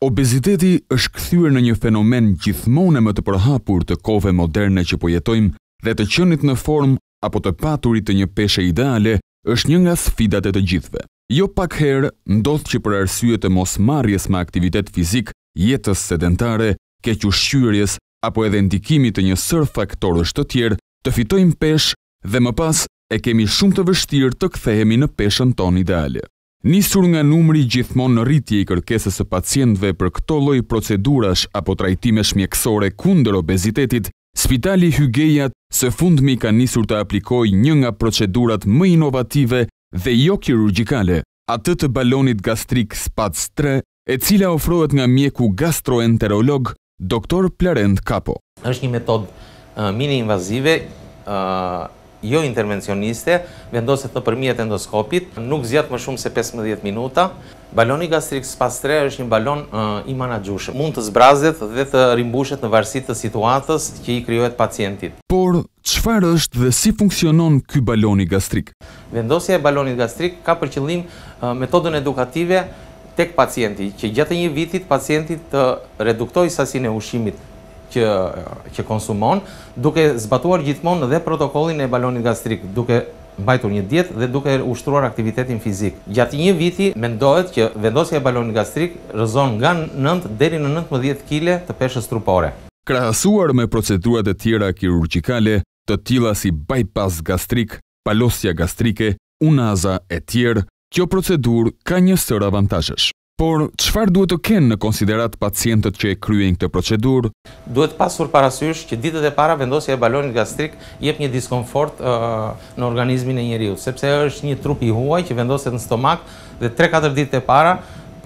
Obeziteti është kthyer në një fenomen gjithmonë më të përhapur të kohëve moderne që po jetojmë dhe të qenit në formë apo të paturit të një peshe ideale është një nga sfidat e të gjithëve. Jo pak herë ndodh që për arsye të mosmarrjes me aktivitet fizik, jetës sedentare, keq ushqyerjes apo edhe ndikimit të një sër faktorësh të tjerë, të fitojmë peshë dhe më pas e kemi shumë të vështirë të kthehemi në peshën tonë ideale. Nisur nga numri gjithmonë në rritje i kërkesës së pacientëve për këto lloj procedurash apo trajtimesh mjekësore kundër obezitetit, Spitali Hygieja së fundmi ka nisur të aplikojë një nga procedurat më inovative dhe jo kirurgjikale, atë të balonit gastrik Spac 3, e cila ofrohet nga mjeku gastroenterolog Dr. Plarend Kapo. Është një metodë mini-invazive, jo intervencioniste, vendoset nëpërmjet endoskopit, nuk zgjat më shumë se 15 minuta. Baloni gastrik Spac 3 është një balon i menaxhueshëm. Mund të zbrazet dhe të rimbushet në varësi të situatës që i krijohet pacientit. Por çfarë është dhe si funksionon ky baloni gastrik? Vendosja e balonit gastrik ka për qëllim metodën edukative tek pacienti, që gjatë një viti pacientit të reduktojë sasinë e ushqimit që konsumon, duke zbatuar gjithmonë dhe protokollin e balonit gastrik, duke mbajtur një dietë dhe duke ushtruar aktivitetin fizik. Gjatë një viti mendohet që vendosja e balonit gastrik rrezon nga 9 deri në 19 kg të peshës trupore. Krahasuar me procedurat e tjera kirurgjikale, të tilla si bypass gastrik, palosja gastrike, unaza e tjerë, kjo procedurë ka një sër avantazhesh. Por, çfarë duhet të kenë në konsiderat pacientët që e kryejnë këtë procedurë? Duhet pasur parasysh që ditët e para vendosja e balonit gastrik jep një diskomfort në organizmin e njeriu, sepse është një trup i huaj që vendoset në stomak dhe 3-4 ditë e para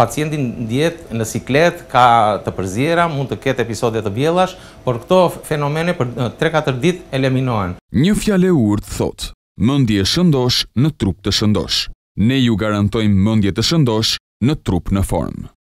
pacienti ndihet në siklet, ka të përziera, mund të ketë episode të vjellash, por këto fenomene për 3-4 ditë eliminohen. Një fjalë e urtë thotë: mendje shëndosh në trup të shëndosh. Ne ju garantojmë mendje të shëndosh në trup në formë.